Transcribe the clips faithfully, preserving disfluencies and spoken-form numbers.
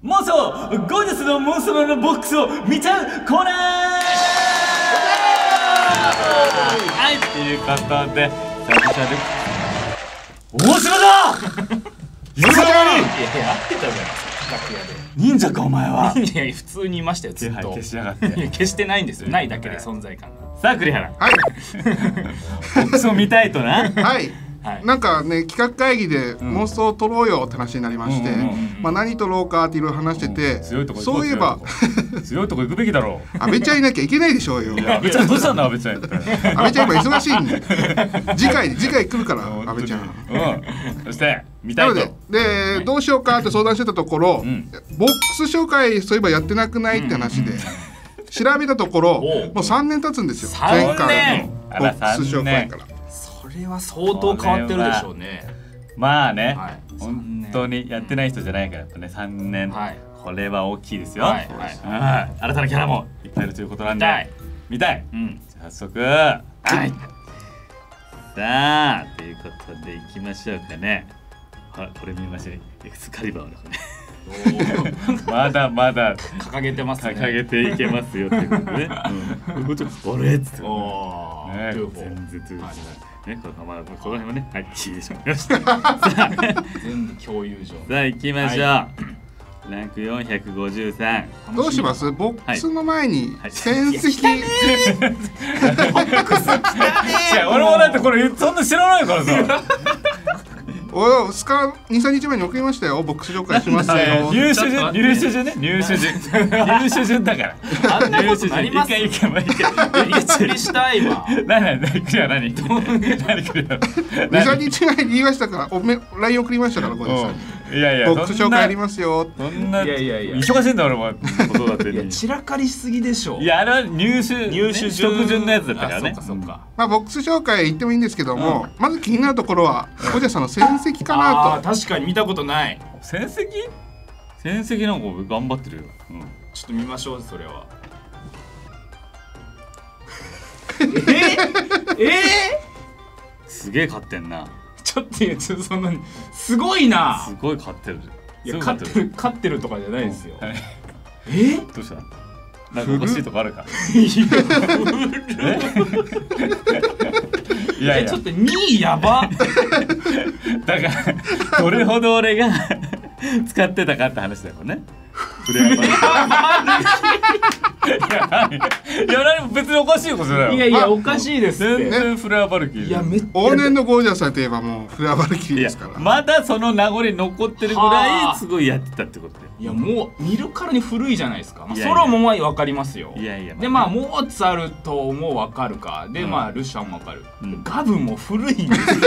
妄想ゴージャスのモンストロのボックスを見ちゃうコーナーはい、ということで久々で大島だいやいや、やってたじゃん楽屋で忍者かお前は。いやいや、普通にいましたよ、ずっと消しやがって。消してないんですよ、ないだけで存在感が。さあ栗原、はいボックスを見たいとな。はいはい、なんかね、企画会議で妄想を撮ろうよって話になりまして、まあ何撮ろうかっていろいろ話してて、そういえば強いとこ行くべきだろう。安倍ちゃんいなきゃいけないでしょうよ。安倍ちゃんどうしたんだ、安倍ちゃん。安倍ちゃん今忙しいんで、次回次回来るから安倍ちゃん。うん。そして見たいと。なのででどうしようかって相談してたところ、ボックス紹介そういえばやってなくないって話で調べたところ、もうさんねん経つんですよ。前回のボックス紹介から。これは相当変わってるでしょうね。まあね、はい、本当にやってない人じゃないからやっぱねさんねん、はい、これは大きいですよ。はい、はい、新たなキャラもいっぱいいるということなんで見たい、うん、じゃあ早速、はい、さあということでいきましょうかね。ほらこれ見ましたね、エクスカリバーのねまだまだ掲げてますね。掲げていけますよということでね。これちょっとあれっつってね、全然通じないね。この辺はね、はい、聞いてしまいました。全部共有上。さあ行きましょう。ランクよんひゃくごじゅうさん。どうします？ボックスの前に戦績。ボックス来た。俺もだってこれそんな知らないからさ。おスカに、さんにちまえに送りましたよ。ボックス紹介しますよ。入手順、入手順ね、入手順、入手順だから。あんなことなります。一回一回一回。一釣りしたいわ。何何クリア何？何クリア？に、さんにちまえに言いましたから、おめライン送りましたからこの人。いやいや。ボックス紹介ありますよ。そんな。いやいやいや。忙しいんだ俺も。ことだって。いや散らかりすぎでしょ。いやあれは入手入手順のやつだったからね。そっかそっか。まあボックス紹介言ってもいいんですけども、まず気になるところはゴジャスさんの戦績かなと。確かに見たことない。戦績戦績なんか頑張ってるよ、うん、ちょっと見ましょう。それはえええー、すげえ勝ってんな。ちょっといやちょっとそんなすごいな。すごい勝ってる。いや勝ってる勝ってるとかじゃないですよ、うん、えどうしたなんか欲しいとこあるかいやいやちょっとにいやばだからどれほど俺が使ってたかって話だよね。いや何別におかしいことだよ。いやいやおかしいですって。全然フレアバルキリー、往年のゴージャスさんといえばもうフレアバルキリーですから。まだその名残残ってるぐらいすごいやってたってことで。いやもう見るからに古いじゃないですか。ソロも分かりますよ。でまあモーツァルトも分かるかで、まあルシャンも分かる。ガブも古いんです。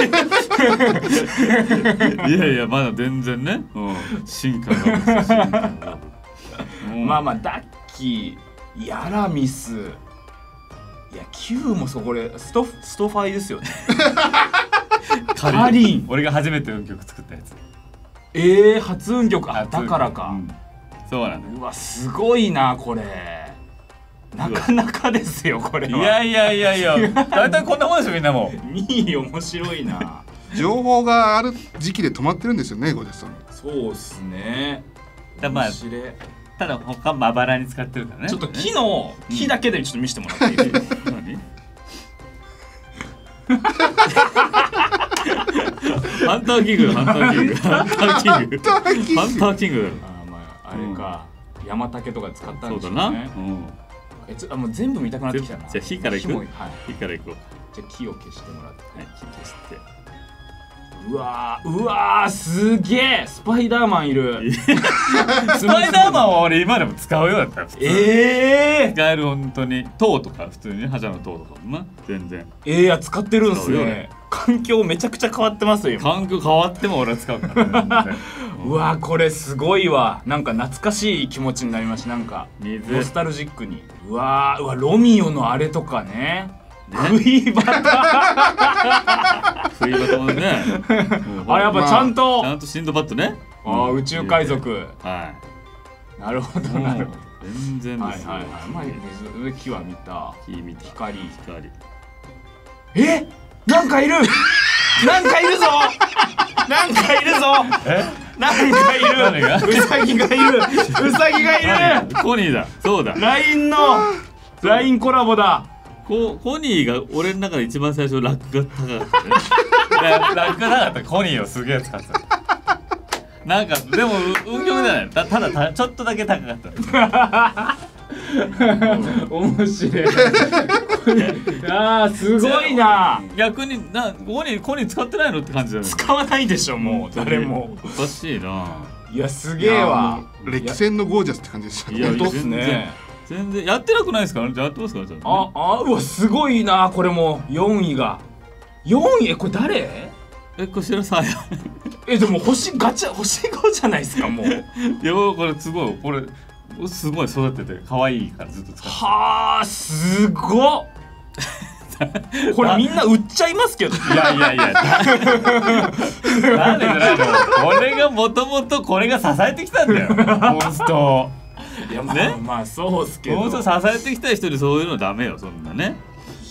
いやいやまだ全然ね進化がまあまあダッキー、ヤラミス、いや Q もそこでストストファイですよね。カリン、俺が初めて運曲作ったやつ。ええー、初運曲、あ、だからか。うん、そうなんだ、ね。うわすごいなこれ。なかなかですよこれは。いやいやいやいや。大体こんなもんですよみんなも。にい面白いな。情報がある時期で止まってるんですよねゴジャスさん。そうっすね。だまあ。ただ他まばらに使ってるからね。ちょっと木の木だけでちょっと見せてもらっていい？ハンターキング、ハンターキング、ハンターキング、ハンターキング。あまああれか山竹とか使ったんですよね。えつあもう全部見たくなってきたな。じゃ火から行こう。火から行こう。じゃ木を消してもらって。木消して。うわーうわーすげえスパイダーマンいる。スパイダーマンは俺今でも使うようだったら普通。ええー、使える本当に塔とか普通にね、覇者の塔とかもな全然。ええー、使ってるんすね。環境めちゃくちゃ変わってますよ。環境変わっても俺は使うから、ね、うわーこれすごいわ。なんか懐かしい気持ちになりました。なんかノスタルジックに。うわーうわロミオのあれとかね。フイバタフイバタもねあれやっぱちゃんとちゃんとシンドバッドね。ああ宇宙海賊、はい、なるほどなるほど。全然ですよ。水木は見た。木見た。光光えなんかいる。なんかいるぞなんかいるぞなんかいるウサギがいるウサギがいるコニーだそうだ ライン の ライン コラボだこコニーが俺の中で一番最初ラックが高かったラックが高かったコニーをすげえ使ってたなんかでも運極じゃないたただたちょっとだけ高かった面白いあーすごいな逆になここにコニー使ってないのって感じだよね使わないでしょもう誰もおかしいないやすげえわ歴戦のゴージャスって感じでしたねいやどうっすね全然やってなくないですからやってますからああうわすごいなこれもよんいがよんいえこれ誰えこちらさえでも星ガチャ星ごじゃないですかもういやこれすごいこれすごい育てて可愛いからずっと使ってはあすごっこれみんな売っちゃいますけどいやいやいやなんでじゃないの俺がもともとこれが支えてきたんだよモンストいやまあまあそうっすけどモンスト支えてきた人にそういうのダメよそんなね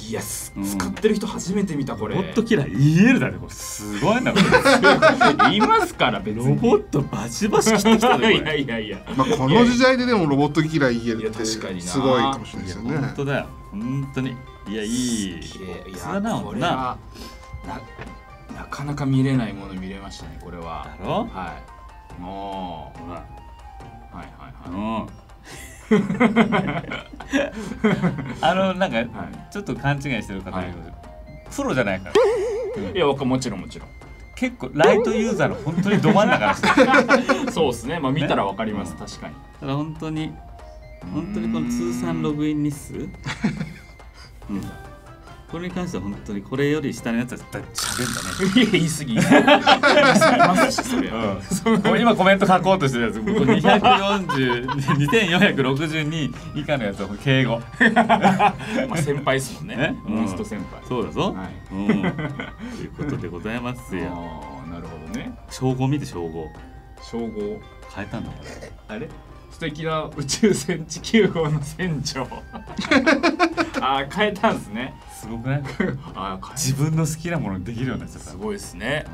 いや使ってる人初めて見たこれロボットキラー言えるだねこれすごいなこれいますから別にロボットバシバシ来てきたねいやいやいやまあこの時代ででもロボットキラー言えるってすごいかもしれないですよね本当だよ本当にいやいいそれなこれはなかなか見れないもの見れましたねこれはだろはいもうはいはいはいあのなんかちょっと勘違いしてる方がいるけどプロじゃないからいや僕もちろんもちろん結構ライトユーザーの本当にど真ん中してそうですねまあ見たらわかります確かにただ本当に本当にこの通算ログイン日数これに関しては本当にこれより下のやつは絶対喋るんだね言い過ぎ言い過ぎ今コメント書こうとしてるやつにせんよんひゃくろくじゅうに以下のやつは敬語先輩ですもんねモンスト先輩そうだぞということでございますよなるほどね称号見て称号称号変えたんだこれあれ素敵な宇宙船地球号の船長あ変えたんですねすごくない自分の好きなものにできるようになっちゃったすごいですね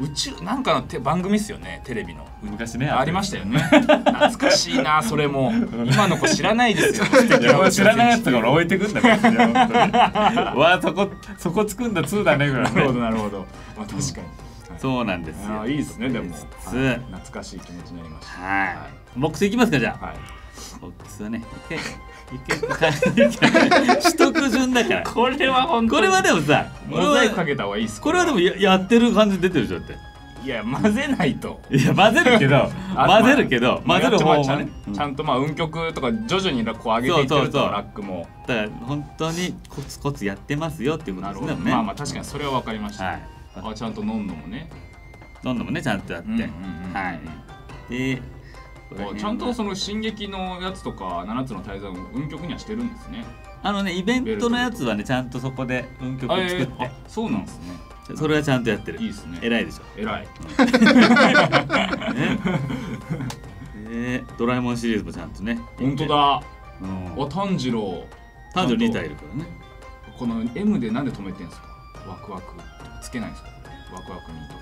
宇宙なんかの番組ですよねテレビの昔ねありましたよね懐かしいなそれも今の子知らないですよ知らないやつとか俺置いてくんだからわあそこそこつくんだにだねぐらいなるほどなるほど確かにそうなんですよいいですねでも懐かしい気持ちになりましたはいボックスいきますかじゃあボックスはね取得順だからこれは本当にこれはでもさモザイクかけた方がいいっすこれはでもやってる感じ出てるじゃんっていや混ぜないといや混ぜるけど混ぜるけど混ぜる方もねちゃんとまあ運極とか徐々にこう上げていってるとラックもだから本当にコツコツやってますよっていうことですねまあまあ確かにそれは分かりましたあちゃんと飲んのもね飲んのもねちゃんとやってはいでちゃんとその「進撃」のやつとか「七つの大罪」も運極にはしてるんですねあのねイベントのやつはねちゃんとそこで運極を作ってそうなんですねそれはちゃんとやってるいいですね偉いでしょ偉いドラえもんシリーズもちゃんとね本当だお炭治郎炭治郎にたいいるからねこの エム でなんで止めてんですかワクワクつけないんですかワクワクにと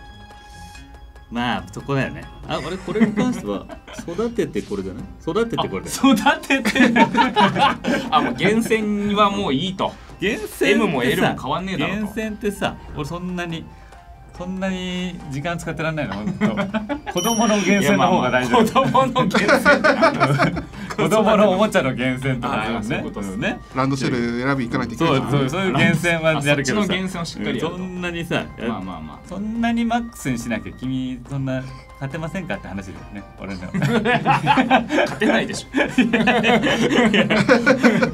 まあそこだよねあれこれに関しては育ててこれじゃない育ててこれ育ててあもう厳選はもういいと厳選 M も L も変わんねえだろ厳選ってさ俺そんなにそんなに時間使ってらんないの本当子供の厳選の方が大事子供の厳選子供のおもちゃの厳選とかそういうことですねランドセル選び行かないといけないそうそういう厳選はやるけどさそんなにさまあまあまあそんなにマックスにしなきゃ君そんな勝てませんかって話だよね俺の勝てないでしょ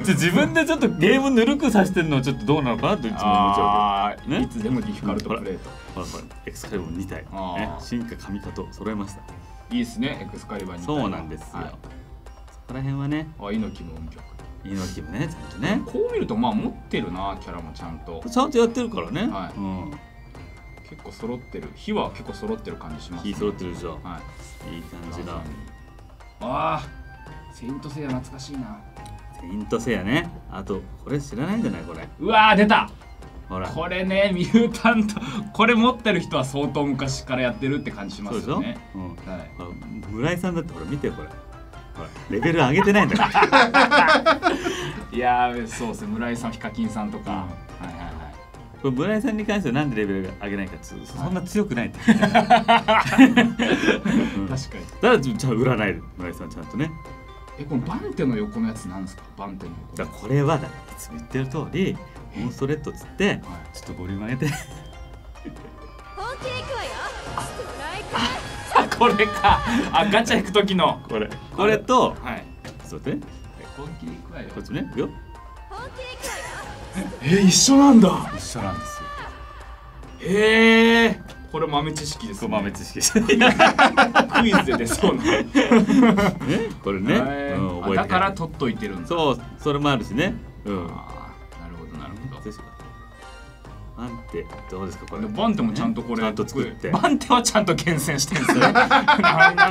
自分でちょっとゲームぬるくさせてるのはちょっとどうなのかなといつも思っちゃうけどいつでもディフィカルトプレートほらほらエクスカリバーに体進化神化と揃えましたいいですねエクスカリバーに体そうなんですよこの辺はね、あ、猪木も運極。猪木もね、ちゃんとね。こう見るとまあ持ってるな、キャラもちゃんと。ちゃんとやってるからね。はい。うん。結構揃ってる。火は結構揃ってる感じしますね。火揃ってるでしょ。はい。いい感じだ。ああ、セイントセイヤ懐かしいな。セイントセイヤね。あとこれ知らないんじゃないこれ。うわー出た。ほらこれね、ミュータントこれ持ってる人は相当昔からやってるって感じしますよね。村井さんだってほら見てこれ。レベル上げてないんだから。いやー、そうですね、村井さん、ヒカキンさんとか。村井さんに関してはなんでレベル上げないかって、そんな強くないって。確かに。ただ、ちゃんと占える、村井さんちゃんとね。え、このバンテの横のやつなんですか、バンテの横。これは、だからいつも言ってる通り、モンストレットつって、ちょっとボリューム上げて。本気でいくわよ。これか、あ、ガチャ引く時のこれこれと、はい、そうね、本気でいくわよ、こっちね、よ、本気でいくわよ。え、一緒なんだ。一緒なんですよ。ええ、これ豆知識です。豆知識です。クイズで出そうな。ね、これね、覚えて。だから取っといてるんだ。そう、それもあるしね。うん。なるほどなるほど。バンテどうですかこれ。バンテもちゃんとこれちゃんと作って。バンテはちゃんと厳選してるんですよ。なん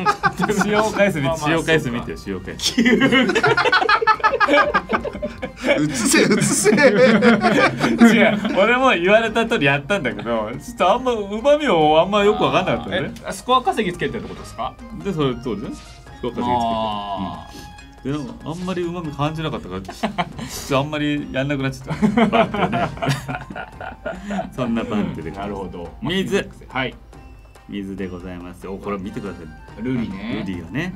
か使用回数見て使用回数見て使用回数。うつせうつせ。違う。俺も言われた通りやったんだけど、ちょっとあんま旨味をあんまよくわかんなかったね。スコア稼ぎつけてるってことですか。でそれそうですね。スコア稼ぎつけて。ああ。でなんかあんまりうまみ感じなかったからちょっとあんまりやんなくなっちゃったバンテねそんなバンテで、なるほど、水、はい、水でございます。お、これ見てください、ルリね、ルリがね、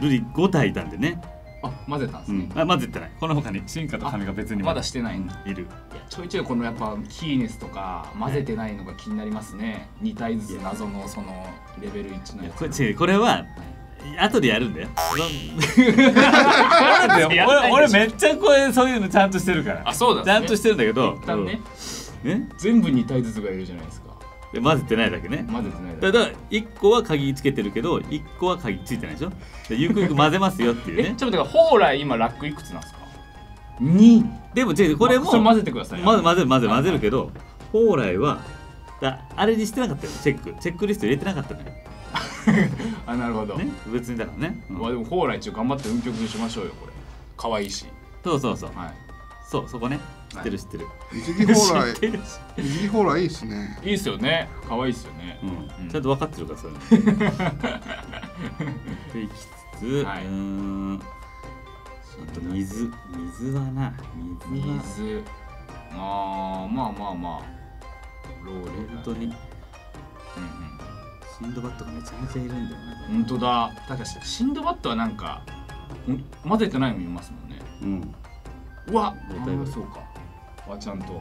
ルリごたいいたんでね、あ、混ぜたんですね。あ、混ぜてない、この他に進化と神が別にまだしてないんだ、いる。ちょいちょいこのやっぱキーネスとか混ぜてないのが気になりますね。にたいずつ謎のそのレベルいちのやつ、これは後でやるんだよ。俺、俺めっちゃこれそういうのちゃんとしてるから。あ、そうだ。ちゃんとしてるんだけど。一旦ね。ね。全部にたいずつがいるじゃないですか。で混ぜてないだけね。混ぜてないだけ。だからいっこは鍵つけてるけど、いっこは鍵ついてないでしょ。ゆくゆく混ぜますよっていうね。ちょっとだから蓬莱今ラックいくつなんですか。に。でも違う、これも混ぜてください。混ぜ混ぜ混ぜ混ぜるけど、蓬莱はだあれにしてなかったよ。チェックチェックリスト入れてなかったのよ。あ、なるほどね、別にだからね、うん、でも蓬莱一応頑張って運曲にしましょうよ、これ可愛いし、そうそうそう、はい、そうそこね、知ってる知ってる、一時蓬莱一時蓬莱いいっすね、いいっすよね、可愛いっすよね、うん、ちゃんと分かってるからそれでいきつつ、はい、うん、あと水水はな水は水、あ、まあまあまあローレル、本当に、うんうん、シンドバットがめちゃめちゃいるんだよね。本当だ。確かにシンドバットはなんか混ぜてないの見ますもんね。うん。うわ。例えばそうか。わちゃんと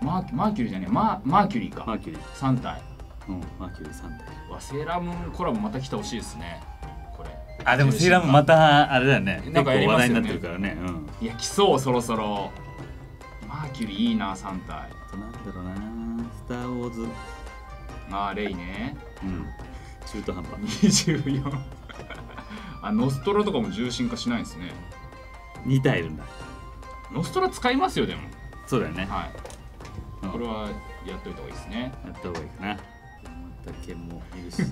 マーマーキュリーじゃねえ、マーマーキュリーか。マーキュリー三体。うん。マーキュリー三体。わ、セーラームーンコラボまた来てほしいですね。これ。あ、でもセーラームーンまたあれだよね。なんか話題になってるからね。うん。いや、来そうそろそろ。マーキュリーいいな三体。なんだろうな。スターウォーズ。まあレイね。うん、中途半端にじゅうよん あ、ノストラとかも重心化しないんですね。にたいいるんだ。ノストラ使いますよ。でもそうだよね、はい、うん、これはやっといた方がいいですね。やった方がいいかな。また剣もいるし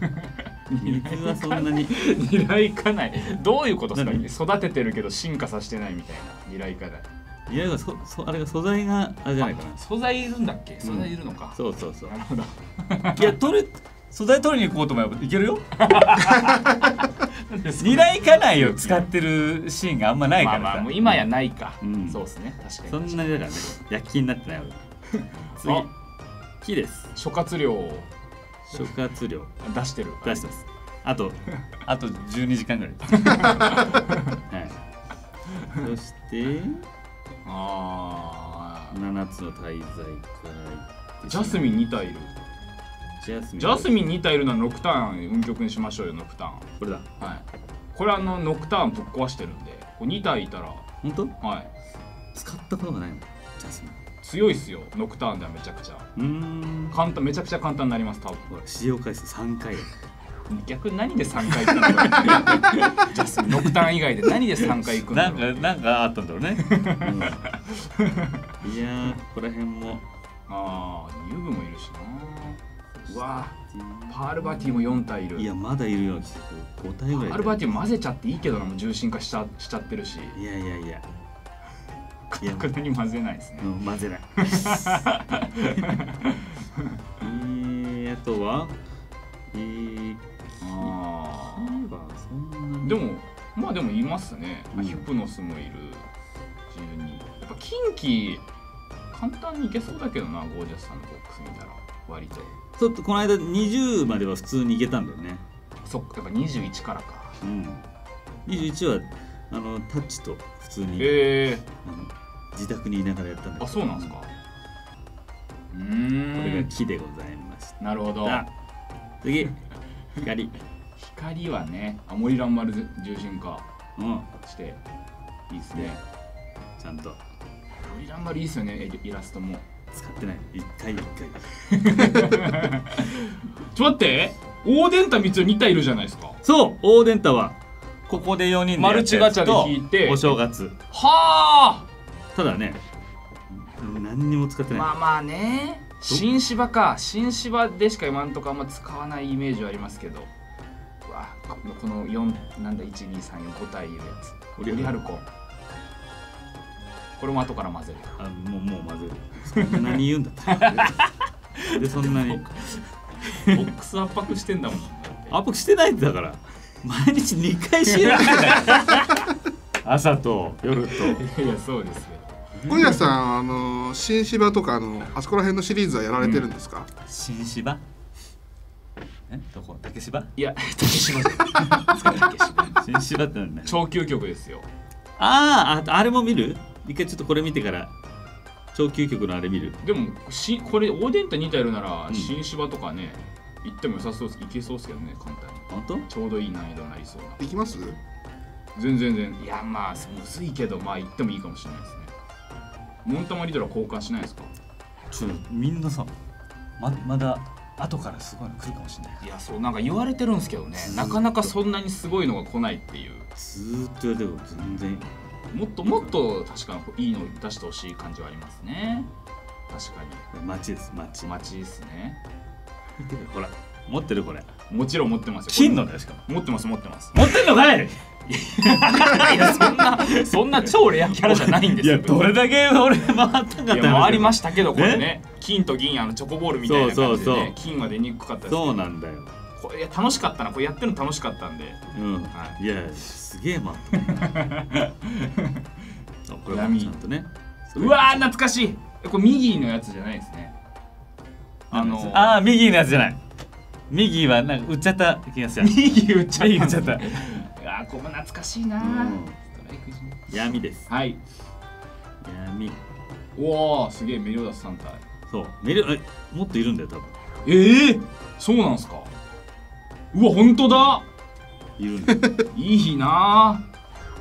水はそんなににらいかない。どういうことですか、育ててるけど進化させてないみたいな。にらいかないいや、そそあれが素材があれじゃないかな。素材いるんだっけ。素材いるのか、うん、そうそうそう、なるほどいや、取る素材取りに行こうと思えばいけるよ。に来かないを使ってるシーンがあんまないからさ。今やないか。そうですね。確かに。そんなにだからね、躍起になってないわけ。次、木です。諸葛亮。諸葛亮。出してる。出してます。あとあとじゅうにじかんぐらい。はい。そして、ああ、ななつの大罪から。ジャスミンにたいいる。ジャスミンにたいいるのはノクターン運極にしましょうよ。ノクターンこれだ、はい、これあのノクターンぶっ壊してるんで、これにたいいたら本当、はい、使ったことがないの。ジャスミン強いっすよ、ノクターンではめちゃくちゃ、うん、簡単、めちゃくちゃ簡単になります。多分使用回数さんかいだ。逆に何でさんかい行ったの。ジャスミンノクターン以外で何でさんかい行くんだろう。なんかあったんだろうね。いや、ここら辺もああ、遊具もいるしな。うわ、パールバティもよんたいいる。いや、まだいるよ。ごたいぐらい。パールバティも混ぜちゃっていいけどな、もう重心化しちゃ、しちゃってるし。いやいやいや。角度に混ぜないですね。うん、混ぜない。えー、あとは、えー、あーそんなにでもまあでもいますね。うん、ヒプノスもいるじゅうに。やっぱ近畿簡単にいけそうだけどな、ゴージャスさんのボックス見たら割と。ちょっとこの間にじゅうまでは普通にいけたんだよね。そっか、やっぱにじゅういちからか。うん。にじゅういちはあのタッチと普通に、えー、自宅にいながらやったんだけど。あ、そうなんですか。うん、これが木でございました。なるほど。次、光。光はね、あ、森蘭丸重心化、うん、していいですね。ちゃんと。森蘭丸いいですよね、イラストも。使ってない、一体一体。ちょっと待って、大伝太光代に体いるじゃないですか。そう、大伝太はここでよにんでマルチガチャで引いてお正月。はあ。ただね、何にも使ってない。まあまあね、新芝か、新芝でしか今んとこあんま使わないイメージはありますけど。うわ、このよん、なんだいちにさんよんご体いるやつ。オリハルコ。これも後から混ぜる。あ、もうもう混ぜる。そんなに言うんだって。でそんなに。ボックス圧迫してんだもん。圧迫してないんだから。毎日にかいしない。朝と夜と。いやそうですよ。ゴージャスさん、あの新芝とかあのあそこら辺のシリーズはやられてるんですか。新芝？え、どこ？竹芝？いや竹芝。新芝ってなんだ。長久局ですよ。ああ、あれも見る？一回ちょっとこれ見てから超究極のあれ見る。でもしこれ大伝太に体いるなら、うん、新芝とかね行っても良さそうです。行けそうですけどね、簡単に。本当？ちょうどいい難易度になりそうな。行きます？全然全然。いやまあむずいけど、まあ行ってもいいかもしれないですね。モンタマリドラ交換しないですか？ちょっとみんなさ ま, まだ後からすごいの来るかもしれない。いやそうなんか言われてるんですけどね、なかなかそんなにすごいのが来ないっていう。ずーっとやってるけど全然。もっともっと確かにいいの出してほしい感じはありますね。確かに。街です、街。街ですね。ほら、持ってるこれ。もちろん持ってますよ。金のだよ、しかも。持ってます、持ってます。持ってんのかい。いや、そんな、そんな超レアキャラじゃないんですよ。いや、どれだけ俺回ったんだ。いや、回りましたけど、これね。金と銀、あのチョコボールみたいな感じでね。金は出にくかったです。そうなんだよ。これ楽しかったな、これやってるの楽しかったんで。うん、はい。いや、すげえまあ。これもちゃんとね。うわー、懐かしい。これ右のやつじゃないですね。あの、あー、右のやつじゃない。右はなんか売っちゃった気がする。右売っちゃった。売っちゃった。いや、ここ懐かしいな。闇です。はい。闇。おお、すげえ、メリオダスさん体。そう、メリオ、え、もっといるんだよ、多分。ええ、そうなんすか。うわ、本当だ。いるんだ。いいな。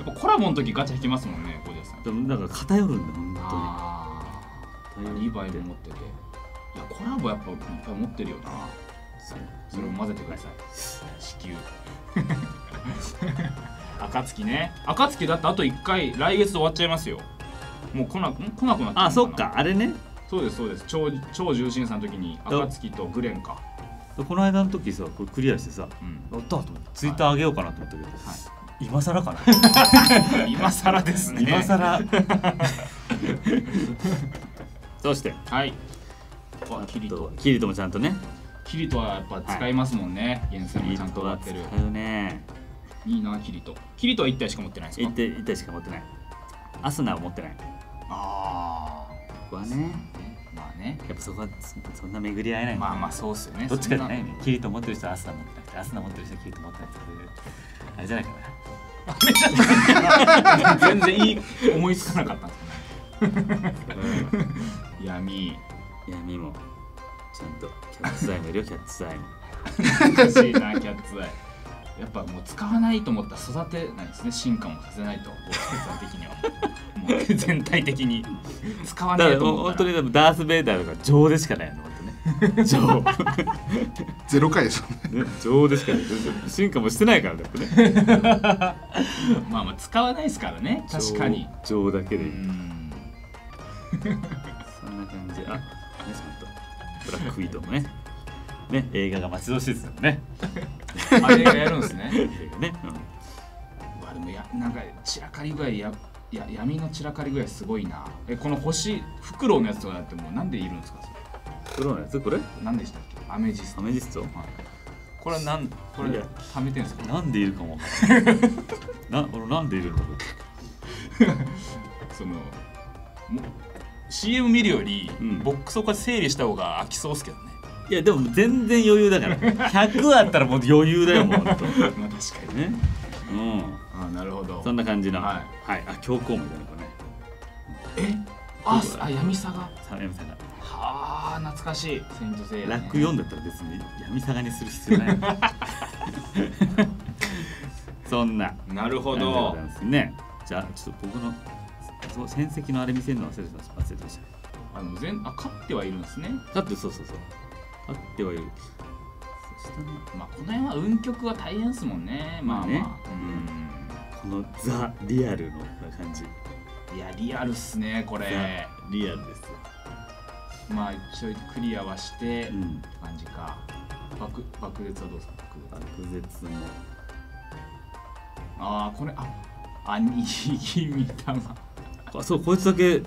やっぱコラボの時ガチャ引きますもんね、ゴージャスさん。でもなんか偏るんだ、本当に。ああ。にばいで持ってて。いや、コラボやっぱいっぱい持ってるよな。そう。それを混ぜてください。子宮。暁ね。暁だってあといっかい、来月終わっちゃいますよ。もう来なく、来なくなった。あ、そっか、あれね。そうです、そうです。超、超重心差の時に、暁とグレンか。この間の時さ、これクリアしてさ、やったと思って、ツイッター上げようかなと思ったけど、今更かな。今更ですね。今更。そして、はい。キリト、キリトもちゃんとね。キリトはやっぱ使いますもんね。原作もちゃんと割ってる。いいな、キリト。キリトはいっ体しか持ってないですか？いち体しか持ってない。アスナは持ってない。ああ。ここはね。まあね、やっぱそこはそんな巡り合えない。まあまあそうっすよね。どっちかじゃないよね。キリト持ってる人はアスナ持ってなくて、アスナ持ってる人はキリト持ってなくて、あれじゃないかな。全然いい思いつかなかったんですね。闇、闇もちゃんとキャッツアイもいるよ。キャッツアイも難しいな。キャッツアイやっぱもう使わないと思ったら育てないですね。進化もさせないと、的にはもう全体的に使わないと思ったら。本当にダース・ベイダーとか情でしかないのね。情ゼロ回ですよね。情でしかない。進化もしてないからだってね。まあまあ使わないですからね。確かに情だけでいい。そんな感じ。あ、ね、ブラックウィードもね。ね、映画が待ち遠しいですよね。あれがやるんですね。ね、うん。まあでもやなんか散らかり具合やいや、闇の散らかりぐらいすごいな。え、この星フクロウのやつとかだってもうなんでいるんですかそれ。フクロウのやつこれ何でしたっけ。アメジスト。アメジスト、はい、これはなんこれ貯めてんですか。なんでいるかもな、これなんでいるのその シーエム 見るより、うん、ボックスをこう整理した方が飽きそうですけどね。いやでも全然余裕だからひゃくあったらもう余裕だよもう。まあ確かにね。うん。あ、なるほど。そんな感じの。はい。はい。あ、強行みたいなこれね。え？あ、あ、闇さが。闇さが。はあ、懐かしい。セイントセイヤ。ラックよんだったら別に闇さがにする必要ない。そんな。なるほど。ね。じゃあちょっと僕のそう戦績のあれ見せるの忘れてました。忘れてました。あの全あ勝ってはいるんですね。勝ってそうそうそう。あってはいる。そしたら、まあこの辺は運極は大変ですもんね。まあね。うん。このザリアルの感じ。いやリアルっすねこれ。リアルです。まあ一応クリアはして感じか。爆爆絶はどうですか。爆絶も。ああこれああにぎみたま。あそうこいつだけ。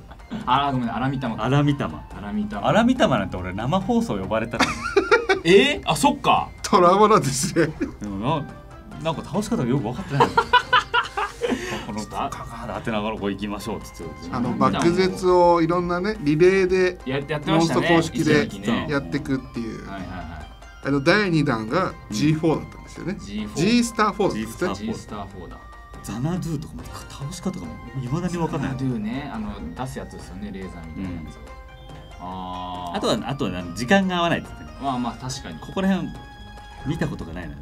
あらごめん、あらみたま。あらみたま。あらみたま。あらみたまなんて俺生放送呼ばれたの。えー、あ、そっか。トラウマなんですね。でもな、なんか倒し方がよく分かってない。このだ、かか当てながらこう行きましょうっつって。あの爆絶をいろんなねリレーでモンスト公式でやっていくっていう。はいはいはい。あのだいにだんが ジーフォー だったんですよね。G スターフォーだったんですね。G スターフォーだ。ザナドゥとかも倒し方がいまだに分かんない。ザナドゥね、あの出すやつですよね、レーザーみたいなやつを、うん、あ, あとはあとは時間が合わないって言って、ね、まあまあ確かにここら辺見たことがないのよ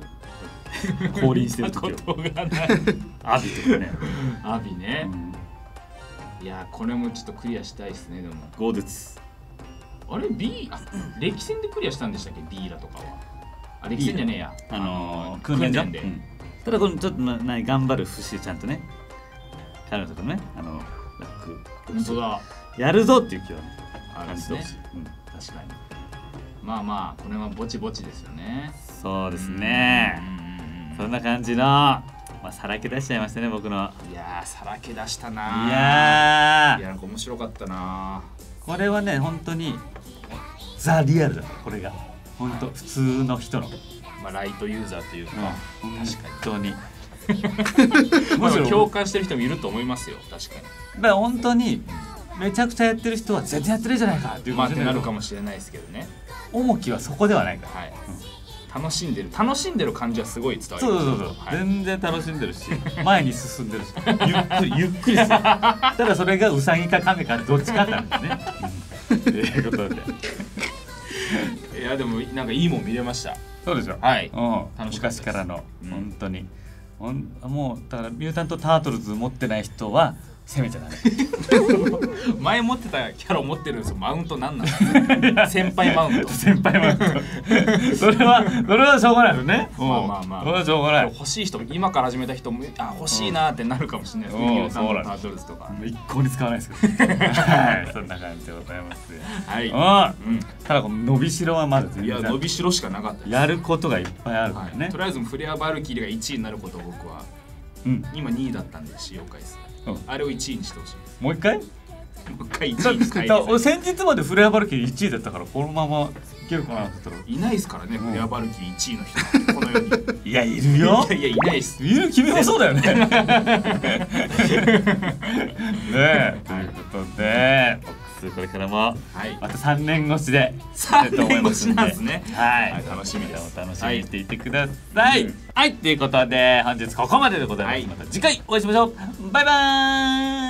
降臨してる時を見たことがないアビとかねアビね、うん、いやこれもちょっとクリアしたいですね。でもゴーデツあれ B あ歴戦でクリアしたんでしたっけ。 B だとかはあ歴戦じゃねえや、あのー、訓練で、うん、ただこのちょっとな頑張る節ちゃんとね、彼女とかね、あのラック本当だやるぞっていう気は感じてほしい。確かに。まあまあこれはぼちぼちですよね。そうですね。そんな感じの、まあさらけ出しちゃいましたね僕の。いやーさらけ出したなー。いやーいやなんか面白かったなー。これはね本当にザリアルだったこれが本当普通の人の。まあライトユーザーというか、うん、確かにもちろん共感してる人もいると思いますよ。確かに。だから本当にめちゃくちゃやってる人は全然やってるじゃないかっていう感じになるかもしれないですけどね。重きはそこではないから、はい、うん、楽しんでる楽しんでる感じはすごい伝わる。そうそうそう、はい、全然楽しんでるし前に進んでるしゆっくりゆっくりするただそれがウサギかカメかどっちかなんですねということでいやでもなんかいいもん見れました。そうでしょ。はい。うん。昔からの本当に、もうだからミュータントタートルズ持ってない人は攻めちゃダメ。前持ってたキャラを持ってるんですよ。マウントなんなんだ。先輩マウント。先輩マウント。それはそれはしょうがないですね。まあまあまあ。それはしょうがない。欲しい人今から始めた人もあ欲しいなってなるかもしれないですね。ミュータントタートルズとか。一向に使わないですけど。はい。そんな感じでございます。はい。うん。ただこの伸びしろはまだ。いや伸びしろしかなかった。やることがいっぱいあるからね。とりあえずフレアバルキリがいちいになることを僕は。うん。今にいだったんで使用回数。あれをいちいにしてほしいです。もう一回？もう一回いちいにしてほしい。先日までフレアバルキリーいちいだったからこのままいけるかなって言ったらいないですからね、フレアバルキリーいちいの人この世に。いやいるよ。いやいないです。いる君もそうだよね。ねえということでボックスこれからもまたさんねんごしでさんねんごししなんですね。はい、楽しみです。楽しみにしていてください。はい、ということで本日ここまででございます。また次回お会いしましょう。バイバーイ。